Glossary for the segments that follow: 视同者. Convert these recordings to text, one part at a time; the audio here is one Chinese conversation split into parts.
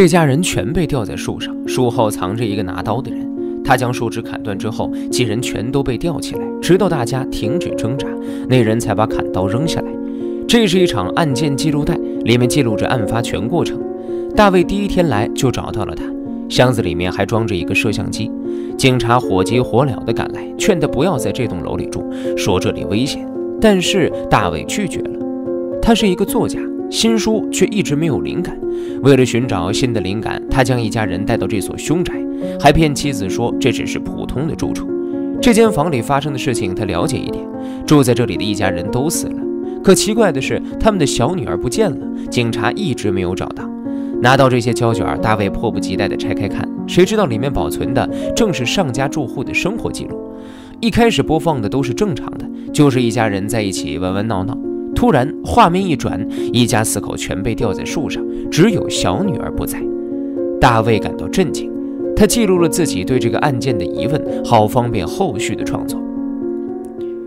这家人全被吊在树上，树后藏着一个拿刀的人。 他将树枝砍断之后，几人全都被吊起来，直到大家停止挣扎，那人才把砍刀扔下来。这是一场案件记录带，里面记录着案发全过程。大卫第一天来就找到了他，箱子里面还装着一个摄像机。警察火急火燎地赶来，劝他不要在这栋楼里住，说这里危险。但是大卫拒绝了。他是一个作家，新书却一直没有灵感。为了寻找新的灵感，他将一家人带到这所凶宅。 还骗妻子说这只是普通的住处，这间房里发生的事情他了解一点，住在这里的一家人都死了。可奇怪的是，他们的小女儿不见了，警察一直没有找到。拿到这些胶卷，大卫迫不及待地拆开看，谁知道里面保存的正是上家住户的生活记录。一开始播放的都是正常的，就是一家人在一起玩玩闹闹。突然画面一转，一家四口全被吊在树上，只有小女儿不在。大卫感到震惊。 他记录了自己对这个案件的疑问，好方便后续的创作。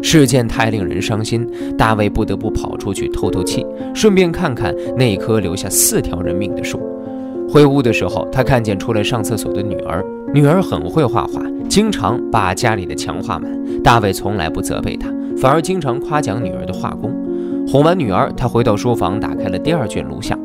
事件太令人伤心，大卫不得不跑出去透透气，顺便看看那棵留下4条人命的树。回屋的时候，他看见出来上厕所的女儿，女儿很会画画，经常把家里的墙画满。大卫从来不责备她，反而经常夸奖女儿的画工。哄完女儿，他回到书房，打开了第2卷录像。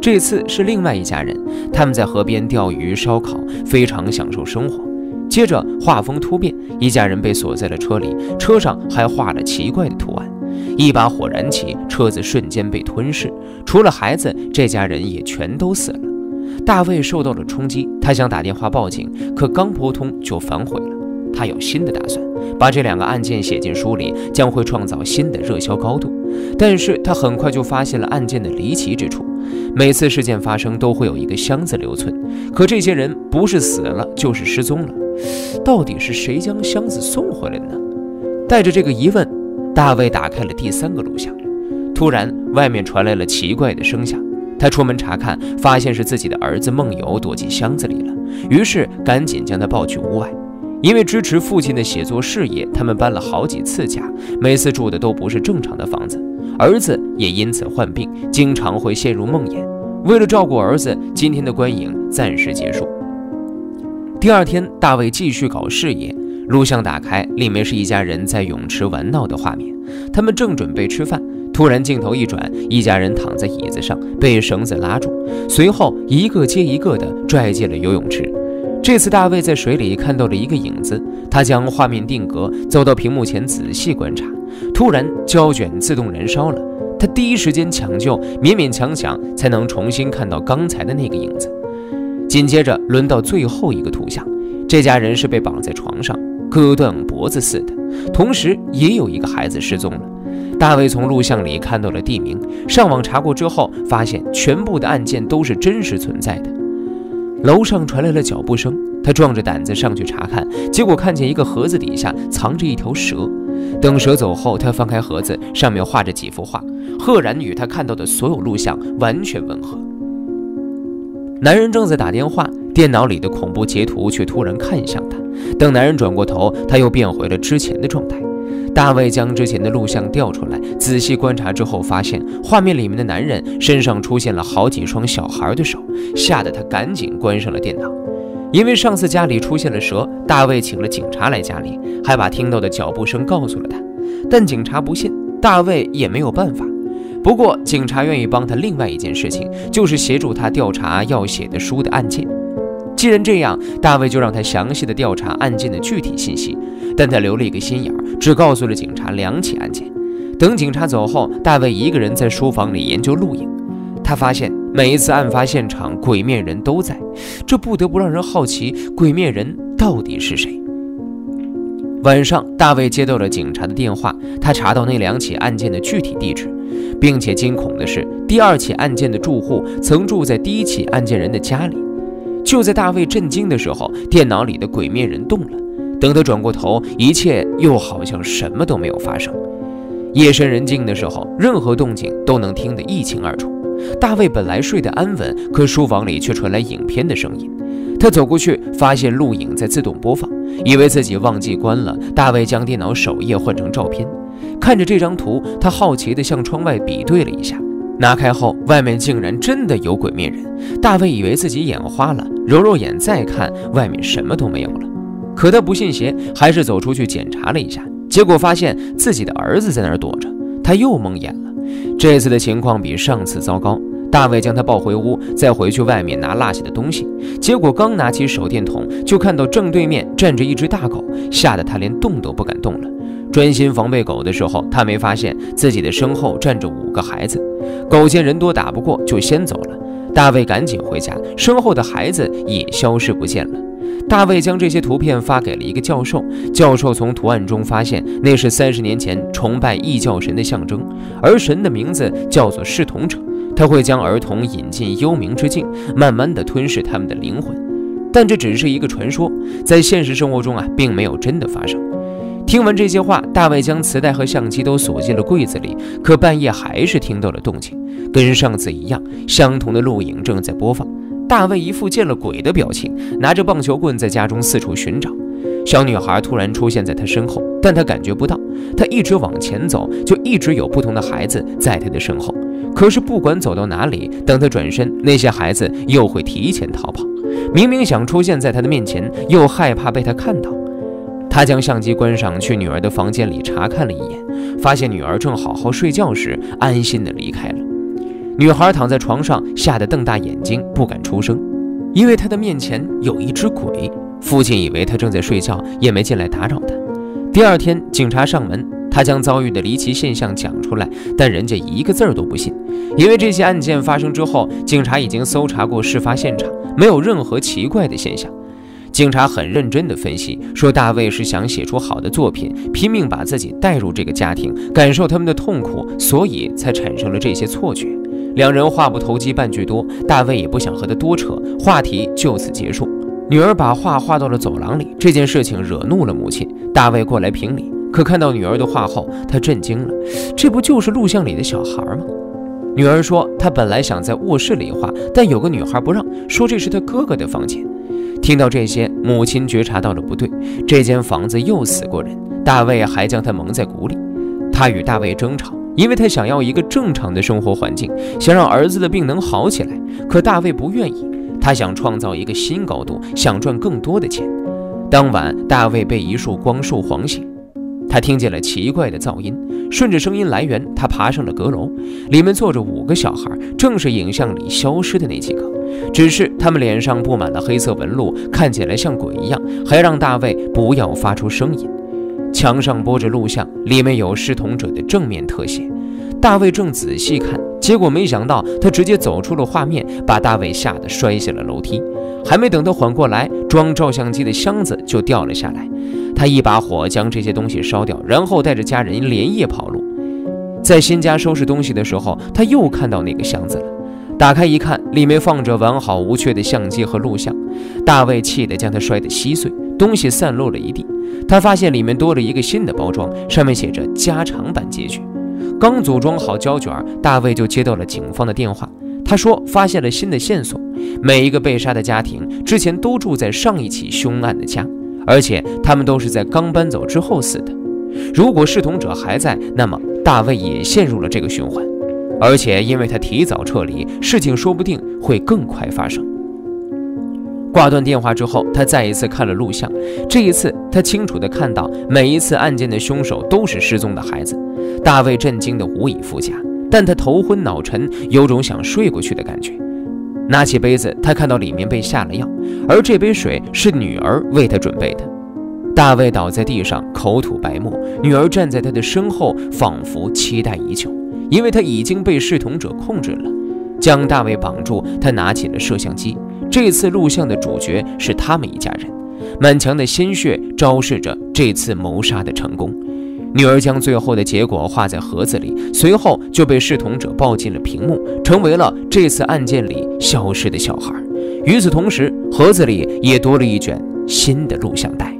这次是另外一家人，他们在河边钓鱼、烧烤，非常享受生活。接着画风突变，一家人被锁在了车里，车上还画了奇怪的图案。一把火燃起，车子瞬间被吞噬，除了孩子，这家人也全都死了。大卫受到了冲击，他想打电话报警，可刚拨通就反悔了。他有新的打算，把这2个案件写进书里，将会创造新的热销高度。但是他很快就发现了案件的离奇之处。 每次事件发生都会有一个箱子留存，可这些人不是死了就是失踪了，到底是谁将箱子送回来的呢？带着这个疑问，大卫打开了第3个录像。突然，外面传来了奇怪的声响，他出门查看，发现是自己的儿子梦游躲进箱子里了，于是赶紧将他抱去屋外。因为支持父亲的写作事业，他们搬了好几次家，每次住的都不是正常的房子。 儿子也因此患病，经常会陷入梦魇。为了照顾儿子，今天的观影暂时结束。第2天，大卫继续搞事业。录像打开，里面是一家人在泳池玩闹的画面。他们正准备吃饭，突然镜头一转，一家人躺在椅子上，被绳子拉住，随后一个接一个的拽进了游泳池。这次，大卫在水里看到了一个影子，他将画面定格，走到屏幕前仔细观察。 突然，胶卷自动燃烧了。他第一时间抢救，勉勉强强才能重新看到刚才的那个影子。紧接着，轮到最后一个图像，这家人是被绑在床上，割断脖子似的。同时，也有一个孩子失踪了。大卫从录像里看到了地名，上网查过之后，发现全部的案件都是真实存在的。楼上传来了脚步声，他壮着胆子上去查看，结果看见一个盒子底下藏着一条蛇。 等蛇走后，他翻开盒子，上面画着几幅画，赫然与他看到的所有录像完全吻合。男人正在打电话，电脑里的恐怖截图却突然看向他。等男人转过头，他又变回了之前的状态。大卫将之前的录像调出来，仔细观察之后，发现画面里面的男人身上出现了好几双小孩的手，吓得他赶紧关上了电脑。 因为上次家里出现了蛇，大卫请了警察来家里，还把听到的脚步声告诉了他。但警察不信，大卫也没有办法。不过，警察愿意帮他另外一件事情，就是协助他调查要写的书的案件。既然这样，大卫就让他详细的调查案件的具体信息，但他留了一个心眼儿，只告诉了警察2起案件。等警察走后，大卫一个人在书房里研究录影，他发现。 每一次案发现场，鬼面人都在，这不得不让人好奇，鬼面人到底是谁？晚上，大卫接到了警察的电话，他查到那2起案件的具体地址，并且惊恐的是，第2起案件的住户曾住在第1起案件人的家里。就在大卫震惊的时候，电脑里的鬼面人动了。等他转过头，一切又好像什么都没有发生。夜深人静的时候，任何动静都能听得一清二楚。 大卫本来睡得安稳，可书房里却传来影片的声音。他走过去，发现录影在自动播放，以为自己忘记关了。大卫将电脑首页换成照片，看着这张图，他好奇地向窗外比对了一下，拿开后，外面竟然真的有鬼面人。大卫以为自己眼花了，揉揉眼再看，外面什么都没有了。可他不信邪，还是走出去检查了一下，结果发现自己的儿子在那儿躲着。他又蒙眼了。这次的情况比上次糟糕。大卫将他抱回屋，再回去外面拿落下的东西。结果刚拿起手电筒，就看到正对面站着一只大狗，吓得他连动都不敢动了。专心防备狗的时候，他没发现自己的身后站着5个孩子。狗见人多打不过，就先走了。大卫赶紧回家，身后的孩子也消失不见了。大卫将这些图片发给了一个教授，教授从图案中发现那是30年前崇拜异教神的象征，而神的名字叫做视同者，他会将儿童引进幽冥之境，慢慢地吞噬他们的灵魂。但这只是一个传说，在现实生活中并没有真的发生。听完这些话，大卫将磁带和相机都锁进了柜子里，可半夜还是听到了动静，跟上次一样，相同的录影正在播放。大卫一副见了鬼的表情，拿着棒球棍在家中四处寻找。小女孩突然出现在他身后，但他感觉不到，他一直往前走，就一直有不同的孩子在他的身后。可是不管走到哪里，等他转身，那些孩子又会提前逃跑。明明想出现在他的面前，又害怕被他看到。他将相机关上，去女儿的房间里查看了一眼，发现女儿正好好睡觉时，安心地离开了。女孩躺在床上，吓得瞪大眼睛，不敢出声，因为她的面前有一只鬼。父亲以为她正在睡觉，也没进来打扰她。第二天，警察上门，他将遭遇的离奇现象讲出来，但人家一个字儿都不信，因为这些案件发生之后，警察已经搜查过事发现场，没有任何奇怪的现象。警察很认真地分析，说大卫是想写出好的作品，拼命把自己带入这个家庭，感受他们的痛苦，所以才产生了这些错觉。两人话不投机半句多，大卫也不想和他多扯，话题就此结束。女儿把画画到了走廊里，这件事情惹怒了母亲，大卫过来评理。可看到女儿的画后，他震惊了，这不就是录像里的小孩吗？女儿说，她本来想在卧室里画，但有个女孩不让，说这是她哥哥的房间。听到这些，母亲觉察到了不对，这间房子又死过人，大卫还将他蒙在鼓里。他与大卫争吵，因为他想要一个正常的生活环境，想让儿子的病能好起来。可大卫不愿意，他想创造一个新高度，想赚更多的钱。当晚，大卫被一束光束晃醒，他听见了奇怪的噪音，顺着声音来源，他爬上了阁楼，里面坐着5个小孩，正是影像里消失的那几个。只是他们脸上布满了黑色纹路，看起来像鬼一样，还让大卫不要发出声音。墙上播着录像，里面有视同者的正面特写。大卫正仔细看，结果没想到他直接走出了画面，把大卫吓得摔下了楼梯。还没等他缓过来，装照相机的箱子就掉了下来，他一把火将这些东西烧掉，然后带着家人连夜跑路。在新家收拾东西的时候，他又看到那个箱子了，打开一看，里面放着完好无缺的相机和录像。大卫气得将它摔得稀碎，东西散落了一地。他发现里面多了一个新的包装，上面写着加长版结局。刚组装好胶卷，大卫就接到了警方的电话，他说发现了新的线索，每一个被杀的家庭之前都住在上一起凶案的家，而且他们都是在刚搬走之后死的。如果视同者还在，那么大卫也陷入了这个循环，而且因为他提早撤离，事情说不定会更快发生。挂断电话之后，他再一次看了录像，这一次他清楚地看到每一次案件的凶手都是失踪的孩子。大卫震惊得无以复加，但他头昏脑沉，有种想睡过去的感觉。拿起杯子，他看到里面被下了药，而这杯水是女儿为他准备的。大卫倒在地上，口吐白沫，女儿站在他的身后，仿佛期待已久，因为他已经被视同者控制了。将大卫绑住，他拿起了摄像机，这次录像的主角是他们一家人。满墙的鲜血昭示着这次谋杀的成功。女儿将最后的结果画在盒子里，随后就被视同者抱进了屏幕，成为了这次案件里消失的小孩。与此同时，盒子里也多了一卷新的录像带。